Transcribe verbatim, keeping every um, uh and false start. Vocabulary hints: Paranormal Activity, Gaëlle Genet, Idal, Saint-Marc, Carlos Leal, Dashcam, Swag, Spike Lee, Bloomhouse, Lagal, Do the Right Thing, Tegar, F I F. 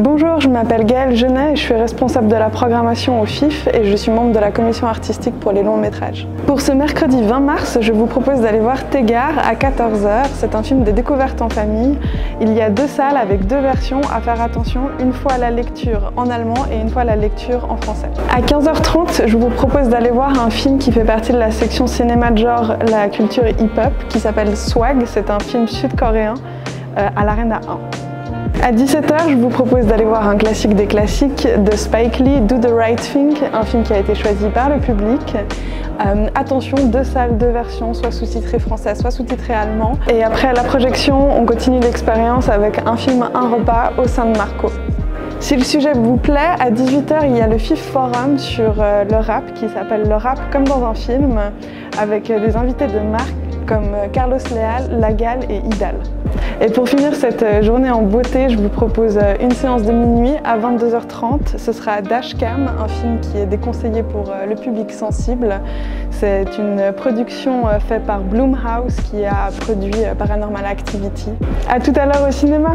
Bonjour, je m'appelle Gaëlle Genet et je suis responsable de la programmation au F I F et je suis membre de la commission artistique pour les longs métrages. Pour ce mercredi vingt mars, je vous propose d'aller voir Tegar à quatorze heures. C'est un film de découverte en famille. Il y a deux salles avec deux versions à faire attention, une fois la lecture en allemand et une fois la lecture en français. À quinze heures trente, je vous propose d'aller voir un film qui fait partie de la section cinéma de genre, la culture hip-hop, qui s'appelle Swag. C'est un film sud-coréen euh, à l'Arena un. À dix-sept heures, je vous propose d'aller voir un classique des classiques de Spike Lee, Do the Right Thing, un film qui a été choisi par le public. Euh, attention, deux salles, deux versions, soit sous-titré français, soit sous-titré allemand. Et après la projection, on continue l'expérience avec un film, un repas au Saint-Marc. Si le sujet vous plaît, à dix-huit heures, il y a le F I F Forum sur le rap qui s'appelle Le Rap comme dans un film, avec des invités de marque comme Carlos Leal, Lagal et Idal. Et pour finir cette journée en beauté, je vous propose une séance de minuit à vingt-deux heures trente. Ce sera Dashcam, un film qui est déconseillé pour le public sensible. C'est une production faite par Bloomhouse qui a produit Paranormal Activity. À tout à l'heure au cinéma!